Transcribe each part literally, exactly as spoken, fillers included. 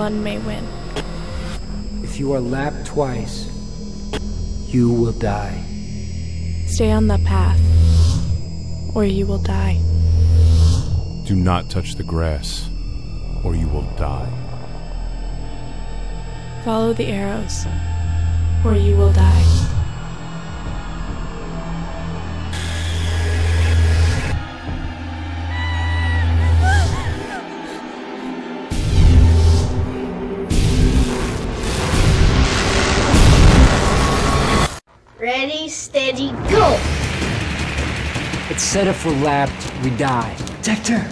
one may win. If you are lapped twice, you will die. Stay on that path, or you will die. Do not touch the grass, or you will die. Follow the arrows, or you will die. Ready, steady, go! It's said if we're lapped, we die. Dector,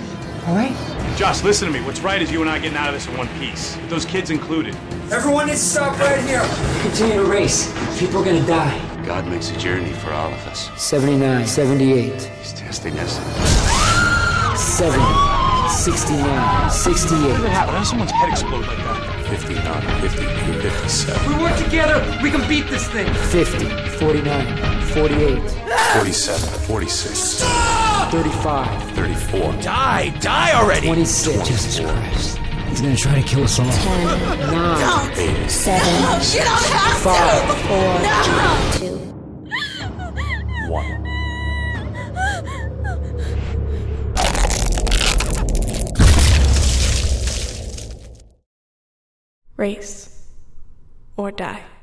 all right? Josh, listen to me. What's right is you and I getting out of this in one piece. Those kids included. Everyone needs to stop right here. Continue to race. People are gonna die. God makes a journey for all of us. seventy-nine, seventy-eight. He's testing us. seven, sixty-nine, sixty-eight. What happened? How does someone's head explode like that? fifty-nine, fifty-two, fifty-seven. We work together, we can beat this thing! fifty, forty-nine, forty-eight. forty-seven, forty-six. Stop! thirty-five. thirty-four. Die! Die already! twenty-six. Jesus Christ. He's gonna try to kill us all. ten. nine. eight. seven. Oh shit, I'll have to! five. four. No! two. one. Race or die.